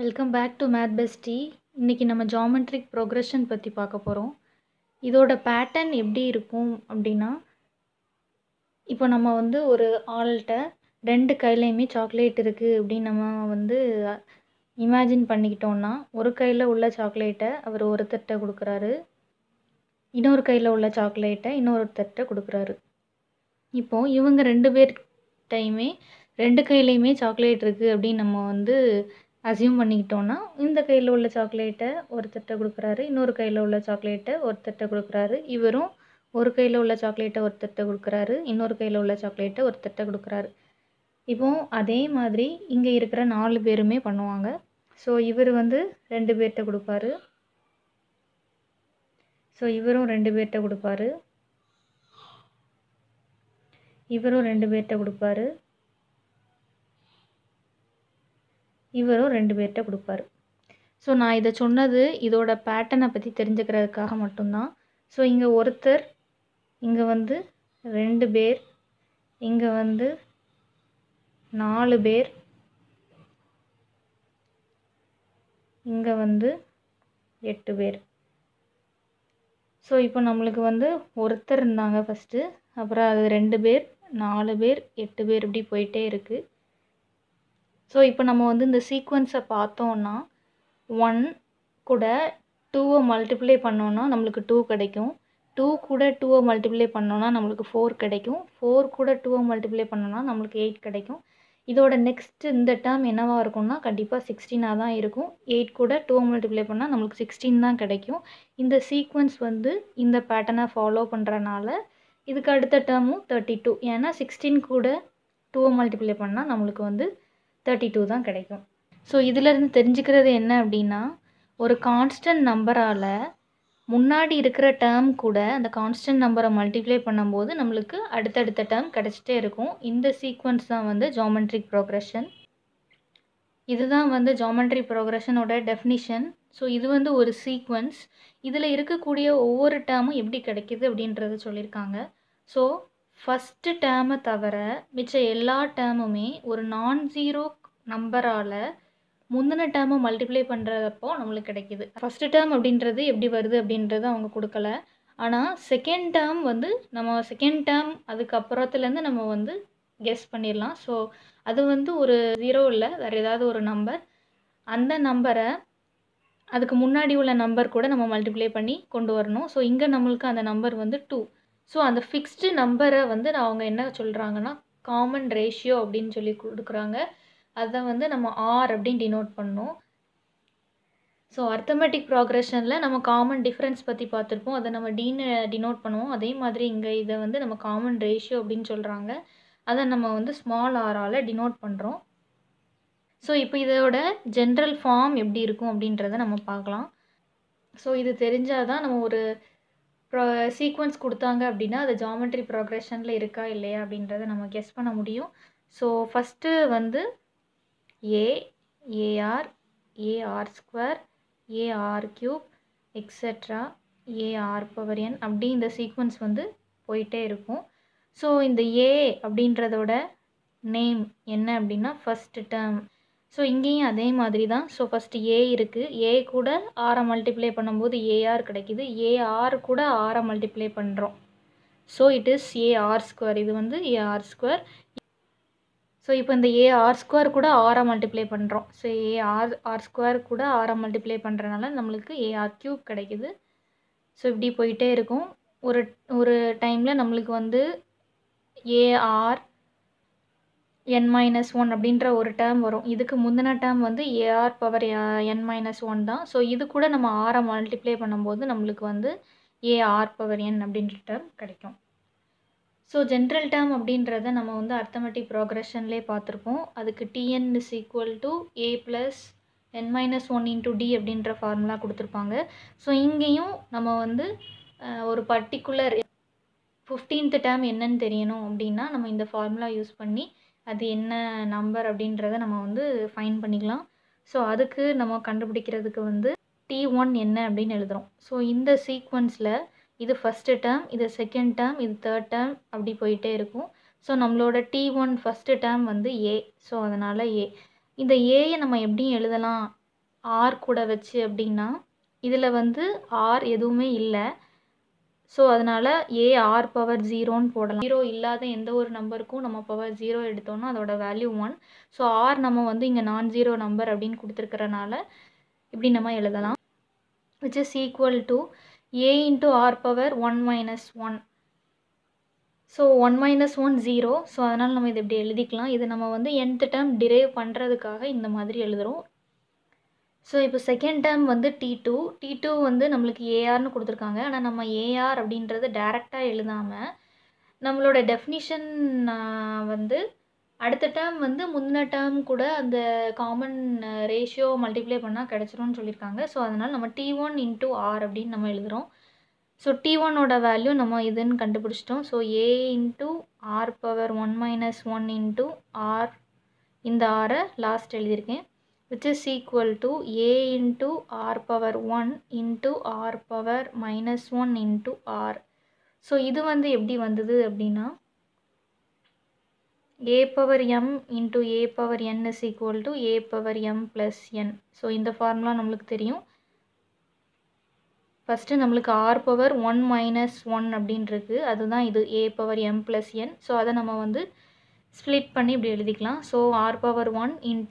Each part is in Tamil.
Welcome back to Math Bestie. இன்னைக்கு நம்ம geometric progression பத்தி பார்க்க போறோம். இதோட pattern எப்படி இருக்கும் அப்படினா, இப்போ நம்ம வந்து ஒரு ஆள்ட்ட ரெண்டு கையிலயுமே சாக்லேட் இருக்கு அப்படி நம்ம வந்து இமேஜின் பண்ணிக்கிட்டோம்னா, ஒரு கையில உள்ள சாக்லேட்டை அவர் ஒரு தட்டை கொடுக்கறாரு, இன்னொரு கையில உள்ள சாக்லேட்டை இன்னொரு தட்டை கொடுக்கறாரு. இப்போ இவங்க ரெண்டு பேர் டைமே ரெண்டு கையிலயுமே சாக்லேட் இருக்கு அப்படி நம்ம வந்து அசியூம் பண்ணிக்கிட்டோம்னா, இந்த கையில் உள்ள சாக்லேட்டை ஒரு தட்டை கொடுக்குறாரு, இன்னொரு கையில் உள்ள சாக்லேட்டை ஒரு தட்டை கொடுக்குறாரு, இவரும் ஒரு கையில் உள்ள சாக்லேட்டை ஒரு தட்டை கொடுக்குறாரு, இன்னொரு கையில் உள்ள சாக்லேட்டை ஒரு தட்டை கொடுக்குறாரு. இப்போ அதே மாதிரி இங்கே இருக்கிற நாலு பேருமே பண்ணுவாங்க. ஸோ இவர் வந்து ரெண்டு பேர்கிட்ட கொடுப்பாரு, ஸோ இவரும் ரெண்டு பேர்கிட்ட கொடுப்பாரு, இவரும் ரெண்டு பேர்கிட்ட கொடுப்பாரு, இவரும் ரெண்டு பேர்கிட்ட கொடுப்பாரு. ஸோ நான் இதை சொன்னது இதோட பேட்டர்னை பற்றி தெரிஞ்சுக்கிறதுக்காக மட்டும்தான். ஸோ இங்கே ஒருத்தர், இங்கே வந்து ரெண்டு பேர், இங்கே வந்து நாலு பேர், இங்கே வந்து எட்டு பேர். ஸோ இப்போ நம்மளுக்கு வந்து ஒருத்தர் இருந்தாங்க ஃபஸ்ட்டு, அப்புறம் அது ரெண்டு பேர், நாலு பேர், எட்டு பேர் இப்படி போயிட்டே இருக்குது. ஸோ இப்போ நம்ம வந்து இந்த சீக்வன்ஸை பார்த்தோன்னா, 1 கூட 2-ஐ மல்டிப்ளை பண்ணோன்னா நம்மளுக்கு 2 கிடைக்கும், 2 கூட 2-ஐ மல்டிப்ளை பண்ணோன்னா நம்மளுக்கு 4 கிடைக்கும், 4 கூட 2-ஐ மல்டிப்ளை பண்ணோன்னா நம்மளுக்கு 8 கிடைக்கும். இதோட நெக்ஸ்ட் இந்த டேர்ம் என்னவாக இருக்கும்னா கண்டிப்பாக 16-ஆக தான் இருக்கும். 8 கூட 2-ஐ மல்டிப்ளை பண்ணால் நம்மளுக்கு 16 தான் கிடைக்கும். இந்த சீக்வன்ஸ் வந்து இந்த பேட்டர்னை ஃபாலோ பண்ணுறனால இதுக்கு அடுத்த டேர்மும் 32, ஏன்னா 16 கூட 2-ஐ மல்டிப்ளை பண்ணால் நம்மளுக்கு வந்து 32 தான் கிடைக்கும். ஸோ இதிலேருந்து தெரிஞ்சுக்கிறது என்ன அப்படின்னா, ஒரு கான்ஸ்டன்ட் நம்பரால் முன்னாடி இருக்கிற டேர்ம் கூட அந்த கான்ஸ்டன்ட் நம்பரை மல்டிப்ளை பண்ணும்போது நம்மளுக்கு அடுத்தடுத்த டேர்ம் கிடச்சிட்டே இருக்கும். இந்த சீக்வன்ஸ் தான் வந்து ஜாமெண்ட்ரிக் ப்ரோக்ரஷன். இதுதான் வந்து ஜாமெண்ட்ரி ப்ரோக்ரஷனோட டெஃபினிஷன். ஸோ இது வந்து ஒரு சீக்வன்ஸ், இதில் இருக்கக்கூடிய ஒவ்வொரு டேர்மும் எப்படி கிடைக்கிது அப்படின்றத சொல்லியிருக்காங்க. ஸோ ஃபஸ்ட்டு டேர்மை தவிர மிச்ச எல்லா டேர்முமே ஒரு நான்-ஜீரோ நம்பரால் முந்தின டேர்மை மல்டிப்ளை பண்ணுறதப்போ நம்மளுக்கு கிடைக்கிது. ஃபஸ்ட்டு டேர்ம் அப்படின்றது எப்படி வருது அப்படின்றது அவங்க கொடுக்கல, ஆனால் செகண்ட் டேர்ம் வந்து நம்ம செகண்ட் டேர்ம் அதுக்கப்புறத்துலேருந்து நம்ம வந்து கெஸ் பண்ணிடலாம். ஸோ அது வந்து ஒரு ஜீரோ இல்லை, வேறு ஏதாவது ஒரு நம்பர், அந்த நம்பரை அதுக்கு முன்னாடி உள்ள நம்பர் கூட நம்ம மல்டிப்ளை பண்ணி கொண்டு வரணும். ஸோ இங்கே நம்மளுக்கு அந்த நம்பர் வந்து 2. ஸோ அந்த ஃபிக்ஸ்டு நம்பரை வந்து அவங்க என்ன சொல்கிறாங்கன்னா காமன் ரேஷியோ அப்படின்னு சொல்லி கொடுக்குறாங்க. அதை வந்து நம்ம ஆர் அப்படின்னு டினோட் பண்ணோம். ஸோ அர்த்தமெட்டிக் ப்ராக்ரெஷனில் நம்ம காமன் டிஃப்ரென்ஸ் பற்றி பார்த்துருப்போம், அதை நம்ம டீன்னு டினோட் பண்ணுவோம். அதே மாதிரி இங்கே இதை வந்து நம்ம காமன் ரேஷியோ அப்படின்னு சொல்கிறாங்க, அதை நம்ம வந்து ஸ்மால் ஆரால் டினோட் பண்ணுறோம். ஸோ இப்போ இதோட ஜென்ரல் ஃபார்ம் எப்படி இருக்கும் அப்படின்றத நம்ம பார்க்கலாம். ஸோ இது தெரிஞ்சால் தான் நம்ம ஒரு சீக்வன்ஸ் கொடுத்தாங்க அப்படின்னா அது ஜாமெட்ரி ப்ரோக்ரஷனில் இருக்கா இல்லையா அப்படின்றத நம்ம கெஸ் பண்ண முடியும். ஸோ ஃபஸ்ட்டு வந்து AR, AR square, AR cube, etcetera, AR⁴n அப்படி இந்த சீக்வன்ஸ் வந்து போயிட்டே இருக்கும். ஸோ இந்த ஏ அப்படின்றதோட நேம் என்ன அப்படின்னா ஃபஸ்ட்டு டேர்ம். ஸோ இங்கேயும் அதே மாதிரி தான். ஸோ ஃபஸ்ட்டு ஏ இருக்குது, ஏ கூட ஆரை மல்டிப்ளை பண்ணும்போது ஏஆர் கிடைக்கிது, ஏஆர் கூட ஆரை மல்டிப்ளை பண்ணுறோம். ஸோ இட் இஸ் AR², இது வந்து AR². ஸோ இப்போ இந்த AR² கூட ஆரை மல்டிப்ளை பண்ணுறோம். ஸோ AR² கூட ஆரை மல்டிப்ளை பண்ணுறனால நம்மளுக்கு AR³ கிடைக்கிது. ஸோ இப்படி போயிட்டே இருக்கும். ஒரு டைமில் நம்மளுக்கு வந்து AR(n-1) அப்படின்ற ஒரு டேர்ம் வரும். இதுக்கு முந்தின டேர்ம் வந்து AR(n-1) தான். ஸோ இது கூட நம்ம ஆரை மல்டிப்ளை பண்ணும்போது நம்மளுக்கு வந்து AR(n) அப்படின்ற டேர்ம் கிடைக்கும். ஸோ ஜென்ரல் டேர்ம் அப்படின்றத நம்ம வந்து அர்த்தமெட்டிக் ப்ரோக்ரஷன்லேயே பார்த்துருப்போம். அதுக்கு TN = A + n-1 × D அப்படின்ற ஃபார்முலா கொடுத்துருப்பாங்க. ஸோ இங்கேயும் நம்ம வந்து ஒரு பர்டிகுலர் 15th டேர்ம் என்னன்னு தெரியணும் அப்படின்னா நம்ம இந்த ஃபார்முலா யூஸ் பண்ணி அது என்ன நம்பர் அப்படின்றத நம்ம வந்து ஃபைன் பண்ணிக்கலாம். ஸோ அதுக்கு நம்ம கண்டுபிடிக்கிறதுக்கு வந்து T1 என்ன அப்படின்னு எழுதுகிறோம். ஸோ இந்த சீக்வன்ஸில் இது ஃபஸ்ட்டு டேர்ம், இது செகண்ட் டேர்ம், இது தேர்ட் டேர்ம் அப்படி போயிட்டே இருக்கும். ஸோ நம்மளோட T1 ஃபஸ்ட்டு டேர்ம் வந்து A. ஸோ அதனால் A. இந்த Aயை நம்ம எப்படியும் எழுதலாம் ஆர் கூட வச்சு அப்படின்னா இதில் வந்து ஆர் எதுவுமே இல்லை. ஸோ அதனால் ஏஆர் பவர் ஜீரோன்னு போடலாம். ஜீரோ இல்லாத எந்த ஒரு நம்பருக்கும் நம்ம பவர் ஜீரோ எடுத்தோம்னா அதோட வேல்யூ 1. ஸோ ஆர் நம்ம வந்து இங்கே நான் ஜீரோ நம்பர் அப்படின்னு கொடுத்துருக்கறனால இப்படி நம்ம எழுதலாம், which is equal to A into R power 1 - 1. So 1 - 1 0. So அதனால் நம்ம இதை இப்படி எழுதிக்கலாம். இது நம்ம வந்து nth டேர்ம் டிரைவ் பண்ணுறதுக்காக இந்த மாதிரி எழுதுகிறோம். ஸோ இப்போ செகண்ட் டேர்ம் வந்து டி டூ வந்து நம்மளுக்கு ஏஆர்னு கொடுத்துருக்காங்க. ஆனால் நம்ம ஏஆர் அப்படின்றது டேரெக்டாக எழுதாமல் நம்மளோட டெஃபினிஷன் வந்து அடுத்த டேர்ம் வந்து முந்தின டேர்ம் கூட அந்த காமன் ரேஷியோ மல்டிப்ளை பண்ணால் கிடச்சிரும்னு சொல்லியிருக்காங்க. ஸோ அதனால் நம்ம T1 × R அப்படின்னு நம்ம எழுதுகிறோம். ஸோ T1ஓட வேல்யூ நம்ம இதுன்னு கண்டுபிடிச்சிட்டோம். ஸோ A × R⁻(1 - 1) × R, இந்த ஆரை லாஸ்ட் எழுதியிருக்கேன், which is equal to A × R⁻(1 × R⁻(-1) × R. So இது வந்து எப்படி வந்தது அப்படின்னா A m × A n is equal to A m plus n. So இந்த ஃபார்முலா நம்மளுக்கு தெரியும். ஃபஸ்ட்டு நம்மளுக்கு R⁻(1 - 1) அப்படின்றது அதுதான் இது A m plus n. So அதை நம்ம வந்து ஸ்ப்ளிட் பண்ணி இப்படி எழுதிக்கலாம். ஸோ R⁻(1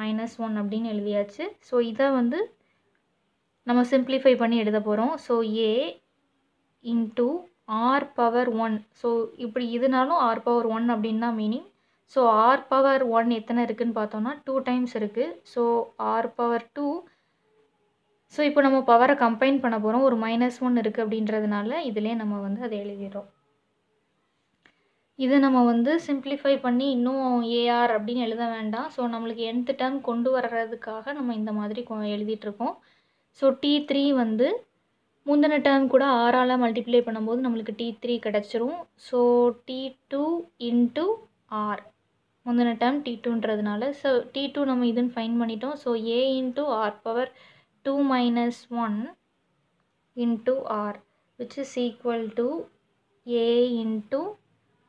× R⁻(-1) அப்படின்னு எழுதியாச்சு. ஸோ இதை வந்து நம்ம சிம்பிளிஃபை பண்ணி எழுத போகிறோம். So A × R⁻(1. ஸோ இப்படி இதனாலும் R⁻(1 அப்படின்னு தான் மீனிங். ஸோ R⁻(1 எத்தனை இருக்குதுன்னு பார்த்தோம்னா 2 times இருக்குது. So R⁻2. ஸோ இப்போ நம்ம பவரை கம்பைன் பண்ண போகிறோம், ஒரு -1 இருக்குது அப்படின்றதுனால இதிலே நம்ம வந்து அதை எழுதிடுறோம். இதை நம்ம வந்து சிம்பிளிஃபை பண்ணி இன்னும் ஏஆர் அப்படின்னு எழுத வேண்டாம். ஸோ நம்மளுக்கு nth டேர்ம் கொண்டு வர்றதுக்காக நம்ம இந்த மாதிரி எழுதிட்டுருக்கோம். ஸோ T3 வந்து முந்தின டேர்ம் கூட ஆறால் மல்டிப்ளை பண்ணும்போது நம்மளுக்கு T3 கிடச்சிரும். ஸோ T2 × R, முந்தின டேர்ம் T2ன்றதுனால ஸோ T2 நம்ம இதுன்னு ஃபைன் பண்ணிட்டோம். So A × R⁻2 - 1 × R, which is equal to A ×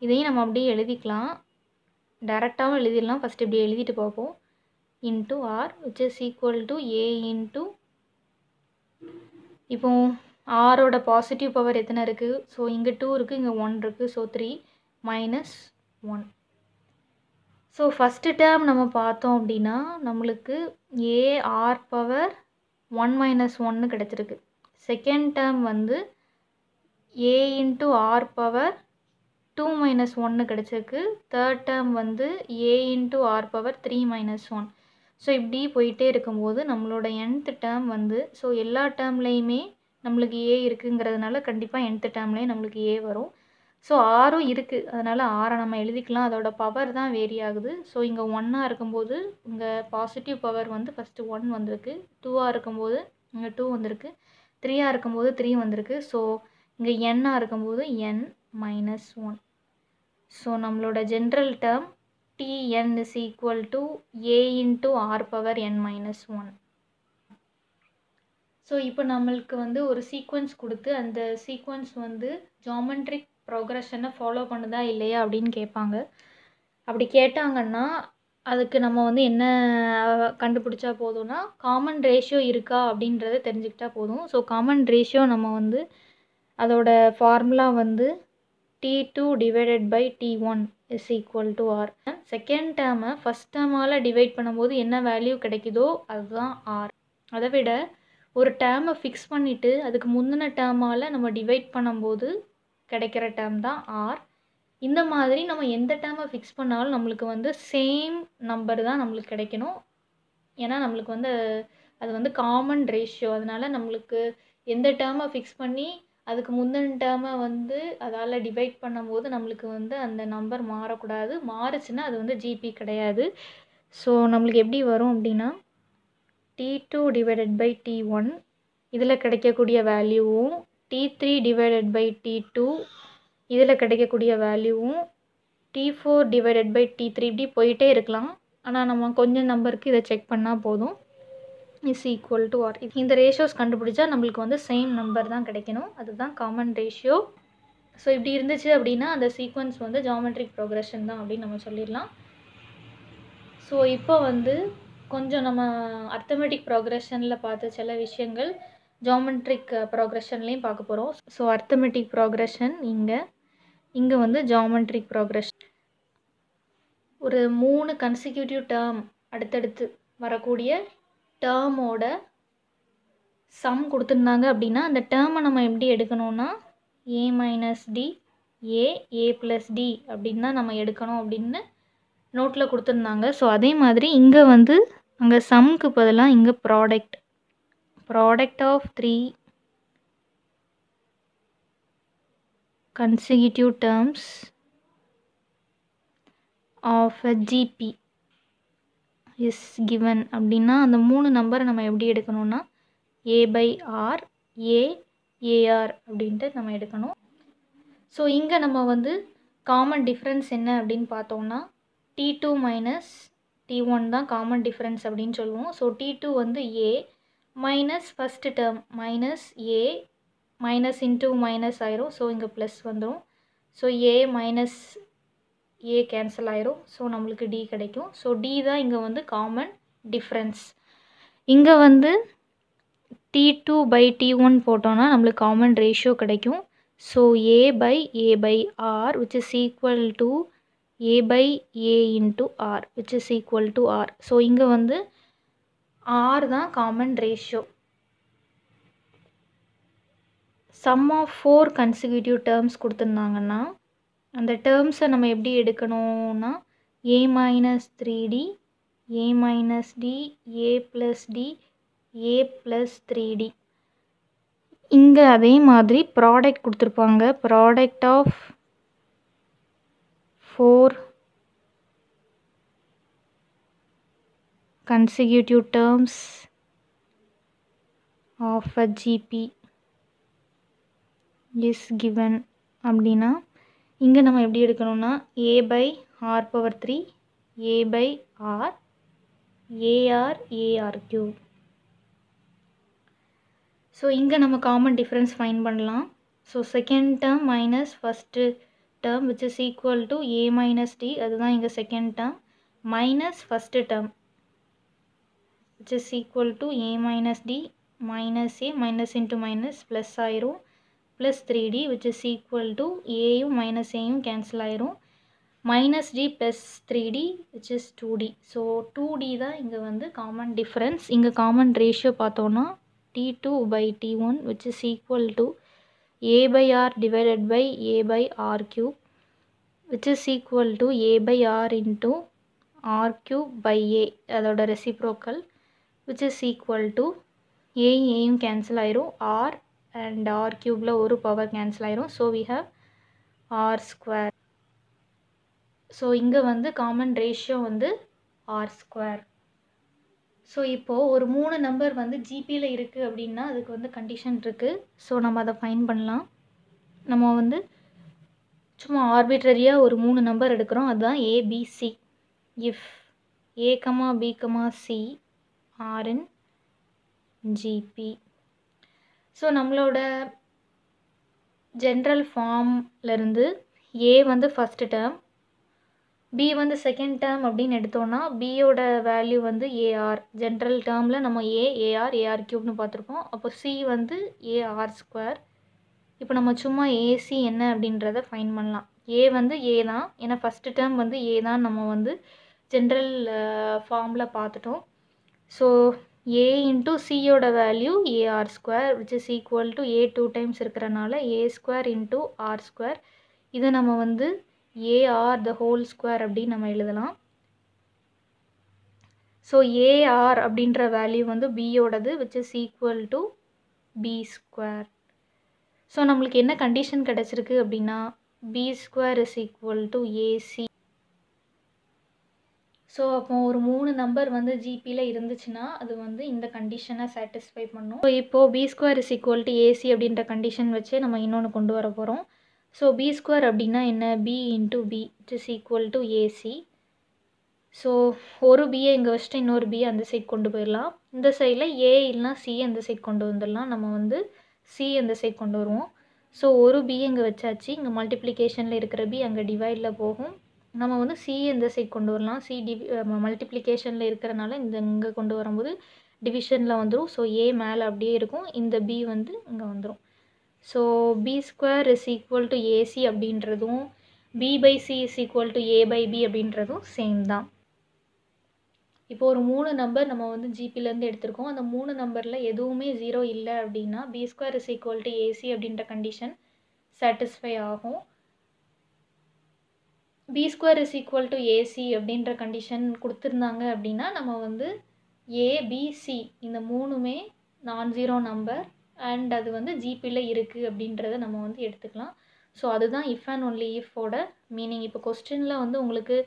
இதையும் நம்ம அப்படியே எழுதிக்கலாம், டேரெக்டாகவும் எழுதிடலாம். ஃபஸ்ட்டு இப்படி எழுதிட்டு பார்ப்போம். × R, which is equal to A × இப்போ ஆரோட பாசிட்டிவ் பவர் எத்தனை இருக்குது? ஸோ இங்கே 2 இருக்குது, இங்கே 1 இருக்குது. ஸோ 3 - 1. ஸோ ஃபஸ்ட்டு டேர்ம் நம்ம பார்த்தோம் அப்படின்னா நம்மளுக்கு A r⁻(1 - 1)ன்னு கிடச்சிருக்கு. செகண்ட் டேர்ம் வந்து A × R⁻(2 - 1)ன்னு கிடச்சிருக்கு. தேர்ட் டேர்ம் வந்து A × R⁻(3 - 1). ஸோ இப்படி போயிட்டே இருக்கும்போது நம்மளோட nth டேர்ம் வந்து ஸோ எல்லா டேர்ம்லேயுமே நம்மளுக்கு A இருக்குங்கிறதுனால கண்டிப்பாக nth டேர்ம்லேயும் நம்மளுக்கு A வரும். ஸோ ஆரும் இருக்குது, அதனால் ஆரை நம்ம எழுதிக்கலாம். அதோட பவர் தான் வேரி ஆகுது. ஸோ இங்கே 1ஆக இருக்கும்போது இங்கே பாசிட்டிவ் பவர் வந்து ஃபஸ்ட்டு 1 வந்திருக்கு, 2ஆக இருக்கும்போது இங்கே 2 வந்திருக்கு, 3ஆக இருக்கும்போது 3 வந்திருக்கு. ஸோ இங்கே n-ஆக இருக்கும்போது n - 1. ஸோ நம்மளோட general term Tn is equal to A × R⁻(n - 1. So இப்போ நம்மளுக்கு வந்து ஒரு சீக்வன்ஸ் கொடுத்து அந்த சீக்வன்ஸ் வந்து ஜாமெண்ட்ரிக் ப்ரோக்ரஷனை ஃபாலோ பண்ணுதா இல்லையா அப்படின்னு கேட்பாங்க. அப்படி கேட்டாங்கன்னா அதுக்கு நம்ம வந்து என்ன கண்டுபிடிச்சா போதும்னா காமன் ரேஷியோ இருக்கா அப்படின்றத தெரிஞ்சுக்கிட்டா போதும். ஸோ காமன் ரேஷியோ நம்ம வந்து அதோட ஃபார்முலா வந்து T2 / T1 is equal to R. Second டேர்மை ஃபஸ்ட் டேர்மால் டிவைட் பண்ணும்போது என்ன வேல்யூ கிடைக்குதோ அதுதான் R. அதை விட ஒரு டேர்மை ஃபிக்ஸ் பண்ணிவிட்டு அதுக்கு முந்தின டேர்மால் நம்ம டிவைட் பண்ணும்போது கிடைக்கிற டேர்ம் தான் R. இந்த மாதிரி நம்ம எந்த டேர்மை ஃபிக்ஸ் பண்ணாலும் நம்மளுக்கு வந்து சேம் நம்பர் தான் நம்மளுக்கு கிடைக்கணும். ஏன்னா நம்மளுக்கு வந்து அது வந்து காமன் ரேஷியோ, அதனால நம்மளுக்கு எந்த டேர்மை ஃபிக்ஸ் பண்ணி அதுக்கு முந்தின டேர்மை வந்து அதால் டிவைட் பண்ணும்போது நம்மளுக்கு வந்து அந்த நம்பர் மாறக்கூடாது. மாறுச்சுன்னா அது வந்து ஜிபி கிடையாது. ஸோ நம்மளுக்கு எப்படி வரும் அப்படின்னா T2 / T1 இதில் கிடைக்கக்கூடிய வேல்யூவும் T3 / T2 இதில் கிடைக்கக்கூடிய வேல்யூவும் T4 / T3 இப்படி போயிட்டே இருக்கலாம். ஆனால் நம்ம கொஞ்சம் நம்பருக்கு இதை செக் பண்ணால் போதும் is equal to R. இந்த ரேஷியோஸ் கண்டுபிடிச்சா நம்மளுக்கு வந்து சேம் நம்பர் தான் கிடைக்கணும், அதுதான் காமன் ரேஷியோ. ஸோ இப்படி இருந்துச்சு அப்படின்னா அந்த சீக்வன்ஸ் வந்து ஜாமெட்ரிக் ப்ரோக்ரஷன் தான் அப்படின்னு நம்ம சொல்லிடலாம். ஸோ இப்போ வந்து கொஞ்சம் நம்ம arithmetic progressionல பார்த்த சில விஷயங்கள் geometric progressionலயும் பார்க்க போறோம். So arithmetic progression இங்க வந்து geometric progression ஒரு மூணு consecutive term அடுத்தடுத்து வரக்கூடிய term ஓட sum கொடுத்திருந்தாங்க அப்படினா அந்த term நம்ம எப்படி எடுக்கணும்னா a - d a + d அப்படினா நம்ம எடுக்கணும் அப்படினு நோட்ல கொடுத்திருந்தாங்க. சோ அதே மாதிரி இங்க வந்து அங்க sum க்கு பதிலா இங்க product of 3 consecutive terms of a gp is given அப்படினா அந்த மூணு நம்பர் நம்ம எப்படி எடுக்கணும்னா a by r ar அப்படினு நம்ம எடுக்கணும். சோ இங்க நம்ம வந்து common difference என்ன அப்படினு பார்த்தோம்னா t2 minus t1 தான் common difference அப்படினு சொல்லுவோம். சோ t2 வந்து a minus first term minus a minus into minus ஆயிரும். சோ இங்க plus வந்துரும். So a minus a cancel ஆயிரும். சோ நமக்கு d கிடைக்கும். சோ d தான் இங்க வந்து common difference. இங்க வந்து t2 by t1 போட்டோம்னா நமக்கு common ratio கிடைக்கும். So a by r which is equal to a by a into r which is equal to r. So இங்க வந்து r தான் common ratio. Sum of 4 consecutive terms கொடுத்திருந்தாங்கன்னா அந்த terms நம்ம எப்படி எடுக்கணும்னா a - 3d a - d a plus 3d. இங்க அதே மாதிரி product கொடுத்திருப்பாங்க. product of 4 consecutive terms of a gp is given அப்படினா இங்க நம்ம எப்படி எடுக்கணும்னா a by r power 3 a by r ar cube. So inga nama common difference find pannalam. So second term minus first term which is equal to a minus d adha inga second term minus first term which is equal to a minus d minus a minus into minus plus airum plus 3d which is equal to a u minus a u cancel airum minus d plus 3d which is 2d. So 2d da inga vandu common difference. Inga common ratio paathona t2 by t1 which is equal to a by r divided by a by r cube which is equal to a by r into r cube by a அதோட reciprocal which is equal to a யும் cancel ஆயிரும் r and r cubeல ஒரு power cancel ஆயிரும். So we have r square. So இங்க வந்து common ratio வந்து r square. So இப்போ ஒரு மூணு நம்பர் வந்து gpல இருக்கு அப்படினா அதுக்கு வந்து கண்டிஷன் இருக்கு. சோ நம்ம அத ஃபைண்ட் பண்ணலாம். நம்ம வந்து சும்மா ஆர்பிட்ரரியா ஒரு மூணு நம்பர் எடுக்கறோம் அதுதான் a b c. if a, b, c are in gp. So நம்மளோட ஜெனரல் ஃபார்ம்ல இருந்து a வந்து ஃபர்ஸ்ட் டேர்ம் b வந்து செகண்ட் டேர்ம் அப்படினு எடுத்தோம்னா b யோட வேல்யூ வந்து ar. ஜெனரல் டேர்ம்ல நம்ம a ar க்யூப்னு பார்த்திருப்போம். அப்போ c வந்து ar2. இப்போ நம்ம சும்மா ac என்ன அப்படிங்கறத ஃபைண்ட் பண்ணலாம். a வந்து a தான். ஏனா ஃபர்ஸ்ட் டேர்ம் வந்து a தான் நம்ம வந்து ஜெனரல் ஃபார்ம்ல பார்த்துட்டோம். சோ a * c யோட value ar2 which is equal to a 2 times இருக்குறனால a2 * r2 இது நம்ம வந்து ar the whole square அப்படி நம்ம எழுதலாம். so ar அப்படிங்கற வேல்யூ வந்து b யோடது which is equal to b2. so நமக்கு என்ன கண்டிஷன் கிடைச்சிருக்கு அப்படினா b2 is equal to ac. so அப்போ ஒரு மூணு நம்பர் வந்து gpல இருந்துச்சுனா அது வந்து இந்த கண்டிஷனை satisfy பண்ணும். so இப்போ b2 is equal to ac அப்படிங்கற கண்டிஷன் வச்சு நம்ம இன்னொன்னு கொண்டு வர போறோம். so b2 அப்படினா என்ன b into b which is equal to ac. so ஒரு b இங்க வச்சிட்டு இன்னொரு b அந்த சைடு கொண்டு போயிரலாம். இந்த சைடுல a இல்லனா c அந்த சைடு கொண்டு வந்தறலாம். நம்ம வந்து c அந்த சைடு கொண்டு வருவோம். so ஒரு b இங்க வச்சாச்சு. இங்க மல்டிப்ளிகேஷன்ல இருக்கிற b அங்க டிவைட்ல போகும். நம்ம வந்து c இந்த சைடு கொண்டு வரலாம் c மல்டிப்ளிகேஷன்ல இருக்கறனால இந்த இங்க கொண்டு வரும்போது டிவிஷன்ல வந்துரும் சோ a மேல அப்படியே இருக்கும் இந்த b வந்து இங்க வந்துரும் சோ b² = ac அப்படின்றதும் b/c = a/b அப்படின்றதும் சேம் தான் இப்போ ஒரு மூணு நம்பர் நம்ம வந்து gp ல இருந்து எடுத்துறோம் அந்த மூணு நம்பர்ல எதுவுமே 0 இல்ல அப்படினா b² = ac அப்படின்ற கண்டிஷன் satisfy ஆகும் b² = ac அப்படின்ற கண்டிஷன் கொடுத்திருந்தாங்க அப்படினா நம்ம வந்து a b c இந்த மூணுமே நான் ஜீரோ நம்பர் and அது வந்து gp ல இருக்கு அப்படின்றதை நம்ம வந்து எடுத்துக்கலாம் சோ அதுதான் if and only if ஓட மீனிங் இப்போ क्वेश्चनல வந்து உங்களுக்கு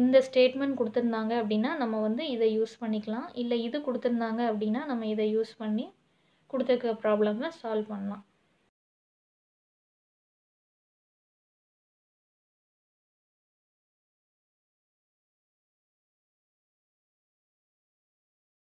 இந்த ஸ்டேட்மென்ட் கொடுத்திருந்தாங்க அப்படினா நம்ம வந்து இத யூஸ் பண்ணிக்கலாம் இல்ல இது கொடுத்திருந்தாங்க அப்படினா நம்ம இத யூஸ் பண்ணி கொடுத்திருக்கிற ப்ராப்ளமை சால்வ் பண்ணலாம்